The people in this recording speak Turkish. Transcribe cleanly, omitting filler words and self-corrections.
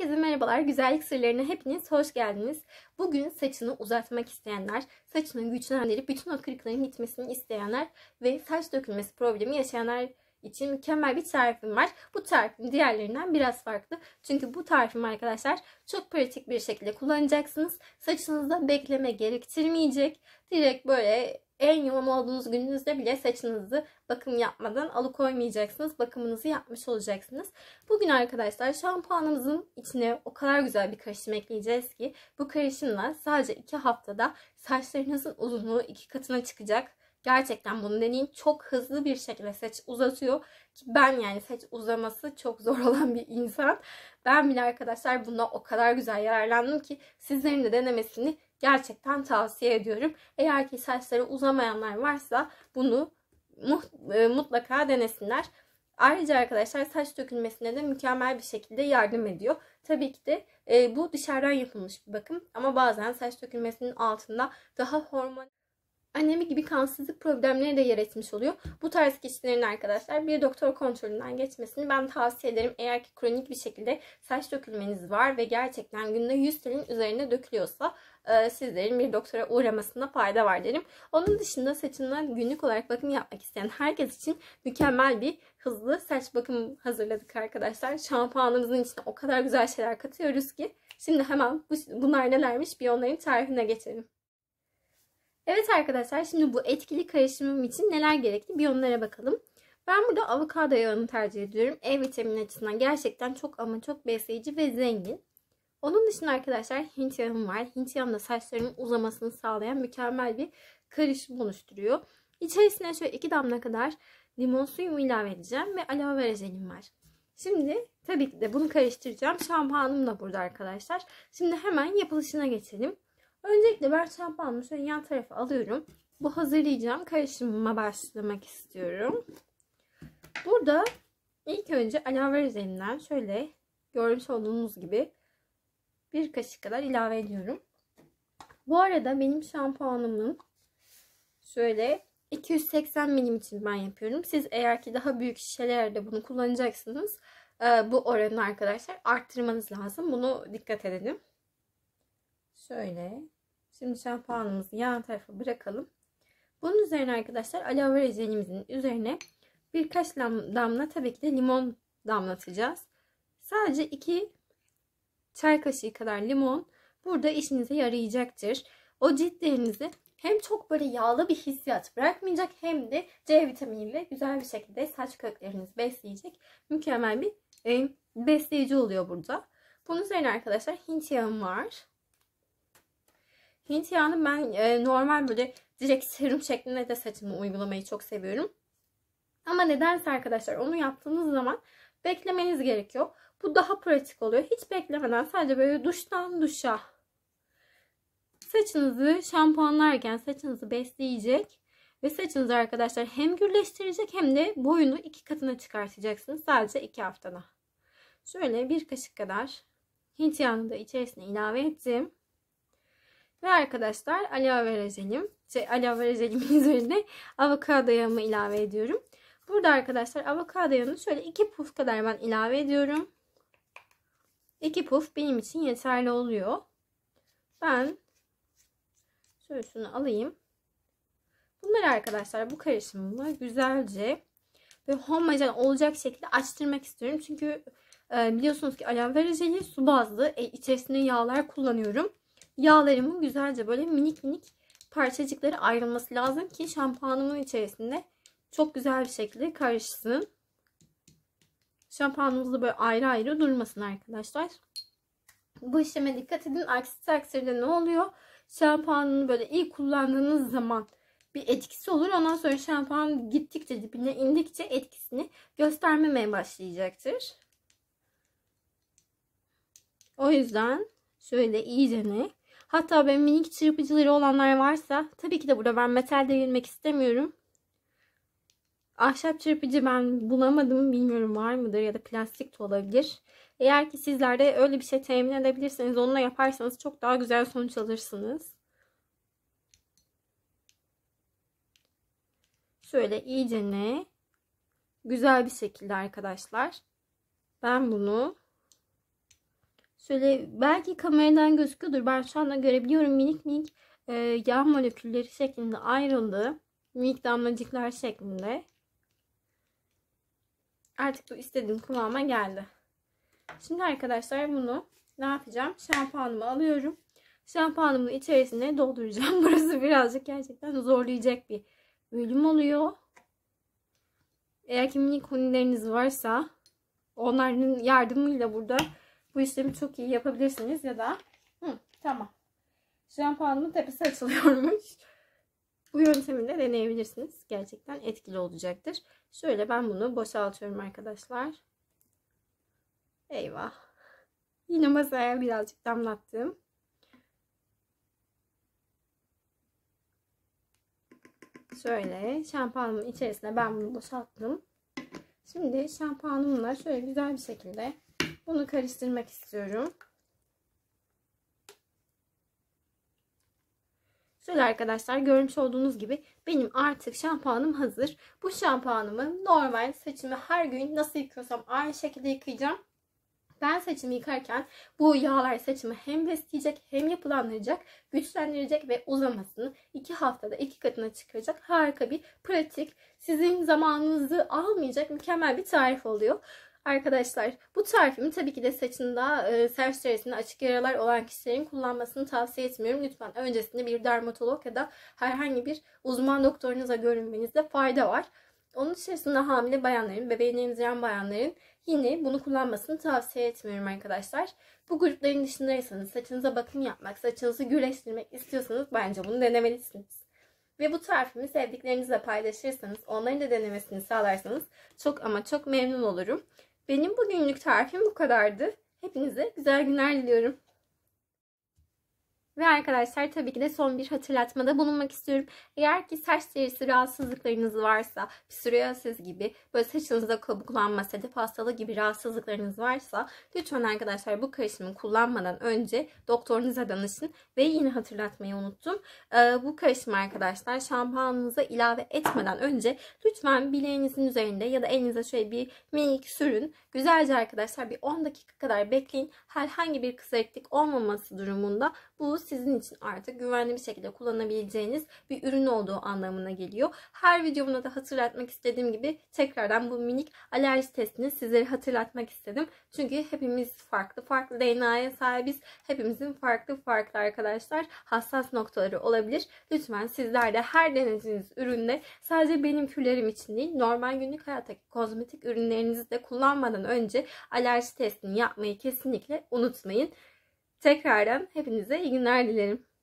Herkese merhabalar. Güzellik sırlarına hepiniz hoş geldiniz. Bugün saçını uzatmak isteyenler, saçını güçlendirip bütün o kırıkların gitmesini isteyenler ve saç dökülmesi problemi yaşayanlar için mükemmel bir tarifim var. Bu tarifim diğerlerinden biraz farklı. Çünkü bu tarifim arkadaşlar çok pratik bir şekilde kullanacaksınız. Saçınızda bekleme gerektirmeyecek. Direkt böyle en yoğun olduğunuz gününüzde bile saçınızı bakım yapmadan alıkoymayacaksınız. Bakımınızı yapmış olacaksınız. Bugün arkadaşlar şampuanımızın içine o kadar güzel bir karışım ekleyeceğiz ki bu karışımla sadece 2 haftada saçlarınızın uzunluğu 2 katına çıkacak. Gerçekten bunu deneyin. Çok hızlı bir şekilde saç uzatıyor. Ki ben yani saç uzaması çok zor olan bir insan. Ben bile arkadaşlar bundan o kadar güzel yararlandım ki sizlerin de denemesini gerçekten tavsiye ediyorum. Eğer ki saçları uzamayanlar varsa bunu mutlaka denesinler. Ayrıca arkadaşlar saç dökülmesine de mükemmel bir şekilde yardım ediyor. Tabii ki de bu dışarıdan yapılmış bir bakım. Ama bazen saç dökülmesinin altında daha hormon anemi gibi kansızlık problemleri de yaratmış oluyor. Bu tarz kişilerin arkadaşlar bir doktor kontrolünden geçmesini ben tavsiye ederim. Eğer ki kronik bir şekilde saç dökülmeniz var ve gerçekten günde 100 telin üzerine dökülüyorsa sizlerin bir doktora uğramasında fayda var derim. Onun dışında saçına günlük olarak bakım yapmak isteyen herkes için mükemmel bir hızlı saç bakımı hazırladık arkadaşlar. Şampuanımızın içine o kadar güzel şeyler katıyoruz ki. Şimdi hemen bunlar nelermiş bir onların tarifine geçelim. Evet arkadaşlar şimdi bu etkili karışımım için neler gerekli bir onlara bakalım. Ben burada avokado yağını tercih ediyorum. E vitamini açısından gerçekten çok ama çok besleyici ve zengin. Onun dışında arkadaşlar Hint yağım var. Hint yağım da saçlarımın uzamasını sağlayan mükemmel bir karışım oluşturuyor. İçerisine şöyle 2 damla kadar limon suyumu ilave edeceğim ve aloe vera jelim var. Şimdi tabii ki de bunu karıştıracağım. Şampuanım da burada arkadaşlar. Şimdi hemen yapılışına geçelim. Öncelikle ben şampuanımı şöyle yan tarafa alıyorum. Bu hazırlayacağım karışımıma başlamak istiyorum. Burada ilk önce aloe vera jelinden şöyle görmüş olduğunuz gibi bir kaşık kadar ilave ediyorum. Bu arada benim şampuanımın şöyle 280 milim için ben yapıyorum. Siz eğer ki daha büyük şişelerde bunu kullanacaksınız. Bu oranı arkadaşlar arttırmanız lazım. Bunu dikkat edelim. Şöyle. Şimdi şampuanımızı yan tarafa bırakalım. Bunun üzerine arkadaşlar aloe vera jelimizin üzerine birkaç damla tabii ki de limon damlatacağız. Sadece 2 çay kaşığı kadar limon burada işinize yarayacaktır. O ciltlerinizi hem çok böyle yağlı bir hissiyat bırakmayacak hem de C vitaminiyle güzel bir şekilde saç köklerinizi besleyecek. Mükemmel bir besleyici oluyor burada. Bunun üzerine arkadaşlar Hint yağım var. Hint yağını ben normal böyle direkt serum şeklinde de saçımı uygulamayı çok seviyorum. Ama nedense arkadaşlar onu yaptığınız zaman beklemeniz gerekiyor. Bu daha pratik oluyor. Hiç beklemeden sadece böyle duştan duşa saçınızı şampuanlarken saçınızı besleyecek. Ve saçınızı arkadaşlar hem gürleştirecek hem de boyunu 2 katına çıkartacaksınız. Sadece 2 haftada. Şöyle bir kaşık kadar Hint yağını da içerisine ilave ettim. Ve arkadaşlar aloe vera jelimin üzerine avokado yağımı ilave ediyorum. Burada arkadaşlar avokado yağını şöyle 2 puf kadar ben ilave ediyorum. 2 puf benim için yeterli oluyor. Ben şöyle şunu alayım. Bunları arkadaşlar bu karışımla güzelce ve homojen olacak şekilde açtırmak istiyorum. Çünkü biliyorsunuz ki aloe vera jeli su bazlı. İçerisinde yağlar kullanıyorum. Yağlarımın güzelce böyle minik minik parçacıkları ayrılması lazım ki şampuanımın içerisinde çok güzel bir şekilde karışsın. Şampuanımız da böyle ayrı ayrı durmasın arkadaşlar. Bu işleme dikkat edin. Aksi takdirde ne oluyor? Şampuanını böyle iyi kullandığınız zaman bir etkisi olur. Ondan sonra şampuan gittikçe dibine indikçe etkisini göstermemeye başlayacaktır. O yüzden şöyle iyice ne? Hatta ben minik çırpıcıları olanlar varsa tabii ki de burada ben metal değinmek istemiyorum. Ahşap çırpıcı ben bulamadım. Bilmiyorum var mıdır ya da plastik de olabilir. Eğer ki sizlerde öyle bir şey temin edebilirseniz onunla yaparsanız çok daha güzel sonuç alırsınız. Şöyle iyice ne? Güzel bir şekilde arkadaşlar. Ben bunu Şöyle belki kameradan gözüküyordur. Ben şu anda görebiliyorum. Minik minik yağ molekülleri şeklinde ayrıldı. Minik damlacıklar şeklinde. Artık bu istediğim kıvama geldi. Şimdi arkadaşlar bunu ne yapacağım? Şampuanımı alıyorum. Şampuanımın içerisine dolduracağım. Burası birazcık gerçekten zorlayacak bir bölüm oluyor. Eğer ki minik hunileriniz varsa onların yardımıyla burada bu işlemi çok iyi yapabilirsiniz. Ya da tamam. Şampuanımın tepesi açılıyormuş. Bu yöntemi de deneyebilirsiniz. Gerçekten etkili olacaktır. Şöyle ben bunu boşaltıyorum arkadaşlar. Eyvah. Yine masaya birazcık damlattım. Şöyle şampuanımın içerisine ben bunu boşalttım. Şimdi şampuanımla şöyle güzel bir şekilde bunu karıştırmak istiyorum. Şöyle arkadaşlar görmüş olduğunuz gibi benim artık şampuanım hazır. Bu şampuanımı normal saçımı her gün nasıl yıkıyorsam aynı şekilde yıkayacağım. Ben saçımı yıkarken bu yağlar saçımı hem besleyecek hem yapılandıracak, güçlendirecek ve uzamasını 2 haftada 2 katına çıkaracak harika bir pratik, sizin zamanınızı almayacak mükemmel bir tarif oluyor. Arkadaşlar bu tarifimi tabii ki de saçında servis içerisinde açık yaralar olan kişilerin kullanmasını tavsiye etmiyorum. Lütfen öncesinde bir dermatolog ya da herhangi bir uzman doktorunuza görünmenizde fayda var. Onun içerisinde hamile bayanların, bebeğini emziren bayanların yine bunu kullanmasını tavsiye etmiyorum arkadaşlar. Bu grupların dışındaysanız, saçınıza bakım yapmak, saçınızı güreştirmek istiyorsanız bence bunu denemelisiniz. Ve bu tarifimi sevdiklerinizle paylaşırsanız, onların da denemesini sağlarsanız çok ama çok memnun olurum. Benim bugünlük tarifim bu kadardı. Hepinize güzel günler diliyorum. Ve arkadaşlar tabii ki de son bir hatırlatmada bulunmak istiyorum. Eğer ki saç derisi rahatsızlıklarınız varsa, psoriasis gibi, böyle saçınızda kabuklanma, sedef hastalığı gibi rahatsızlıklarınız varsa lütfen arkadaşlar bu karışımı kullanmadan önce doktorunuza danışın. Ve yine hatırlatmayı unuttum. Bu karışımı arkadaşlar şampuanınıza ilave etmeden önce lütfen bileğinizin üzerinde ya da elinize şöyle bir minik sürün. Güzelce arkadaşlar bir 10 dakika kadar bekleyin. Herhangi bir kızarıklık olmaması durumunda bu sizin için artık güvenli bir şekilde kullanabileceğiniz bir ürün olduğu anlamına geliyor. Her videomda da hatırlatmak istediğim gibi tekrardan bu minik alerji testini sizlere hatırlatmak istedim. Çünkü hepimiz farklı farklı DNA'ya sahibiz. Hepimizin farklı farklı arkadaşlar hassas noktaları olabilir. Lütfen sizler de her denediğiniz üründe sadece benim külerim için değil, normal günlük hayattaki kozmetik ürünlerinizi de kullanmadan önce alerji testini yapmayı kesinlikle unutmayın. Tekrardan hepinize iyi günler dilerim.